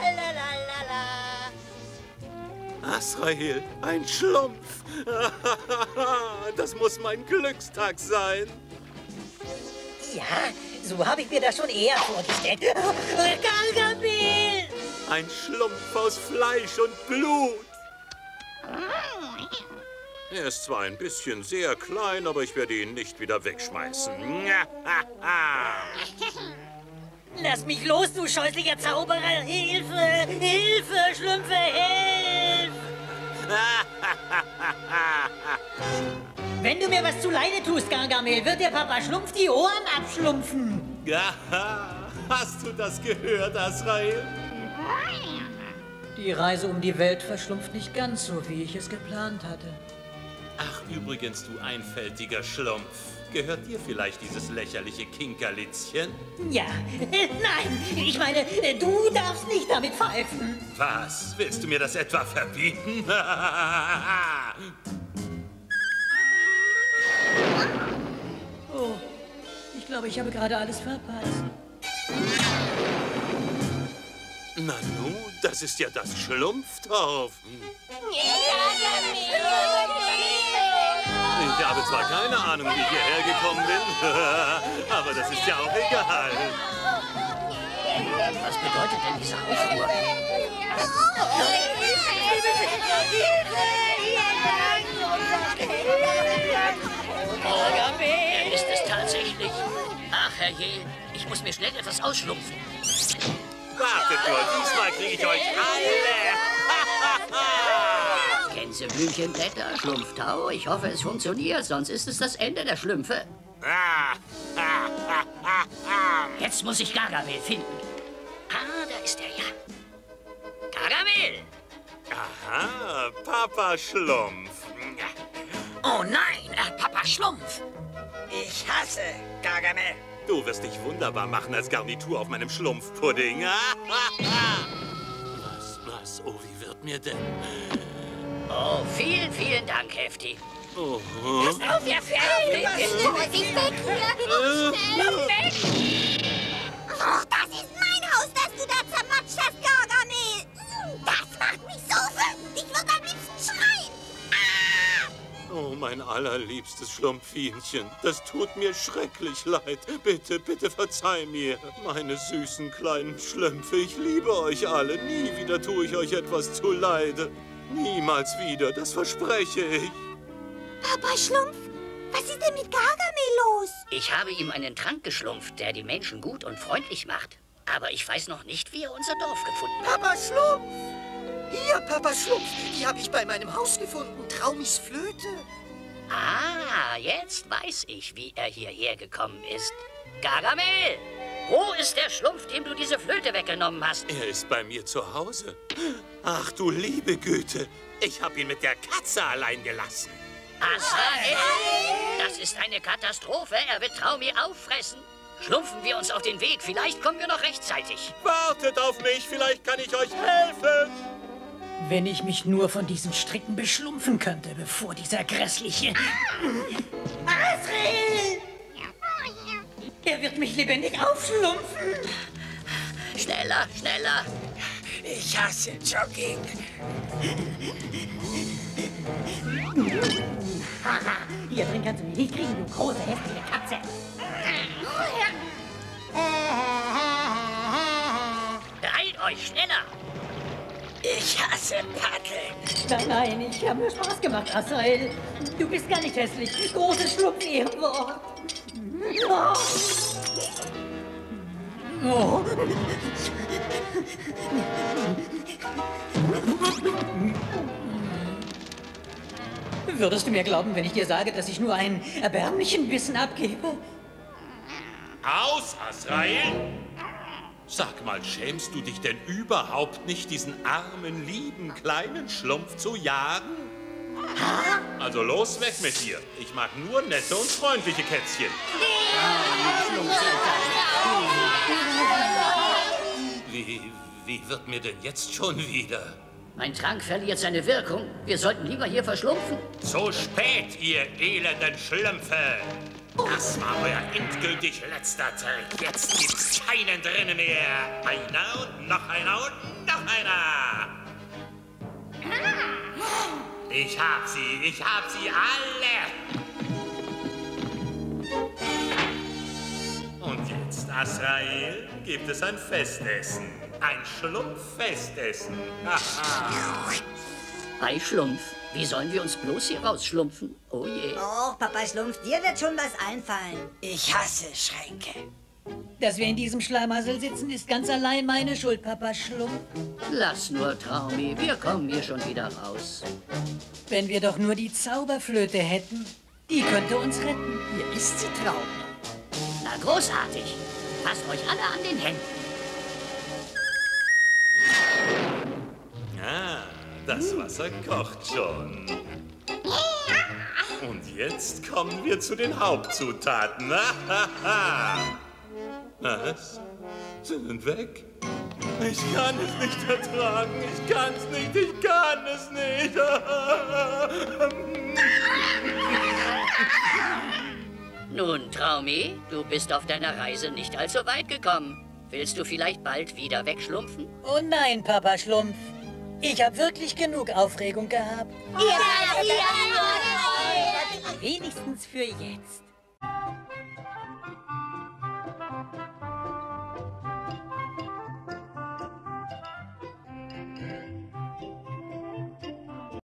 Azrael, ein Schlumpf. Das muss mein Glückstag sein. Ja, so habe ich mir das schon eher vorgestellt. Gargamel! Ein Schlumpf aus Fleisch und Blut. Er ist zwar ein bisschen sehr klein, aber ich werde ihn nicht wieder wegschmeißen. Lass mich los, du scheußlicher Zauberer! Hilfe! Hilfe, Schlümpfe, hilf! Wenn du mir was zuleide tust, Gargamel, wird dir Papa Schlumpf die Ohren abschlumpfen. Ja, hast du das gehört, Azrael? Die Reise um die Welt verschlumpft nicht ganz so, wie ich es geplant hatte. Ach, übrigens, du einfältiger Schlumpf. Gehört dir vielleicht dieses lächerliche Kinkerlitzchen? Ja, nein, ich meine, du darfst nicht damit pfeifen. Was? Willst du mir das etwa verbieten? Oh, ich glaube, ich habe gerade alles verpasst. Na nun, das ist ja das Schlumpftau. Ich habe zwar keine Ahnung, wie ich hierher gekommen bin, aber das ist ja auch egal. Was bedeutet denn diese Aufruhr? Er ist es tatsächlich. Ach, herrje, ich muss mir schnell etwas ausschlumpfen. Wartet nur, diesmal kriege ich euch alle. Gänseblümchenblätter, Schlumpftau. Ich hoffe, es funktioniert, sonst ist es das Ende der Schlümpfe. Jetzt muss ich Gargamel finden. Ah, da ist er ja. Gargamel! Aha, Papa Schlumpf. Oh nein, Papa Schlumpf. Ich hasse Gargamel. Du wirst dich wunderbar machen als Garnitur auf meinem Schlumpfpudding. Was? Oh, wie wird mir denn... Oh, vielen Dank, Hefti. Oh. Pass auf, ihr Ferkel! Was ist weg hier? Schnell weg! Och, das ist mein Haus, das du da zermatscht hast, Gargamel! Das macht mich so wütend! Ich würde am liebsten schreien! Ah! Oh, mein allerliebstes Schlumpfinchen, das tut mir schrecklich leid. Bitte verzeih mir. Meine süßen kleinen Schlümpfe, ich liebe euch alle. Nie wieder tue ich euch etwas zuleide. Niemals wieder, das verspreche ich. Papa Schlumpf, was ist denn mit Gargamel los? Ich habe ihm einen Trank geschlumpft, der die Menschen gut und freundlich macht. Aber ich weiß noch nicht, wie er unser Dorf gefunden hat. Papa Schlumpf! Hier, Papa Schlumpf, die habe ich bei meinem Haus gefunden, Traumis Flöte. Ah, jetzt weiß ich, wie er hierher gekommen ist. Gargamel! Wo ist der Schlumpf, dem du diese Flöte weggenommen hast? Er ist bei mir zu Hause. Ach, du liebe Güte. Ich habe ihn mit der Katze allein gelassen. Azrael, das ist eine Katastrophe. Er wird Traumi auffressen. Schlumpfen wir uns auf den Weg. Vielleicht kommen wir noch rechtzeitig. Wartet auf mich. Vielleicht kann ich euch helfen. Wenn ich mich nur von diesen Stricken beschlumpfen könnte, bevor dieser grässliche... Azrael! Er wird mich lebendig aufschlumpfen. Schneller. Ich hasse Jogging. Haha, hier drin kannst du mich nicht kriegen, du große, hässliche Katze. Beeilt euch, schneller. Ich hasse Paddeln. Nein, ich habe mir Spaß gemacht, Azrael. Du bist gar nicht hässlich. Großes Schlumpf-Ehrenwort. Oh. Würdest du mir glauben, wenn ich dir sage, dass ich nur einen erbärmlichen Bissen abgebe? Aus, Azrael! Sag mal, schämst du dich denn überhaupt nicht, diesen armen, lieben, kleinen Schlumpf zu jagen? Also los, weg mit dir. Ich mag nur nette und freundliche Kätzchen. Wie wird mir denn jetzt schon wieder? Mein Trank verliert seine Wirkung. Wir sollten lieber hier verschlumpfen. Zu spät, ihr elenden Schlümpfe. Das war euer endgültig letzter Trick. Jetzt gibt's keinen drinnen mehr. Einer und noch einer und noch einer. Ich hab sie alle! Und jetzt, Azrael, gibt es ein Festessen. Ein Schlumpffestessen. Hi, Schlumpf. Wie sollen wir uns bloß hier rausschlumpfen? Oh je. Och, Papa Schlumpf, dir wird schon was einfallen. Ich hasse Schränke. Dass wir in diesem Schlamassel sitzen, ist ganz allein meine Schuld, Papa Schlumpf. Lass nur, Traumi, wir kommen hier schon wieder raus. Wenn wir doch nur die Zauberflöte hätten, die könnte uns retten. Hier ist sie, Traumi. Na, großartig. Fasst euch alle an den Händen. Ah, das Wasser kocht schon. Und jetzt kommen wir zu den Hauptzutaten. Was? Sind weg? Ich kann es nicht ertragen. Ich kann es nicht. Ich kann es nicht. Nun, Traumi, du bist auf deiner Reise nicht allzu weit gekommen. Willst du vielleicht bald wieder wegschlumpfen? Oh nein, Papa Schlumpf. Ich habe wirklich genug Aufregung gehabt. Ja, ja, ja, ja, ja, ja. Wenigstens für jetzt.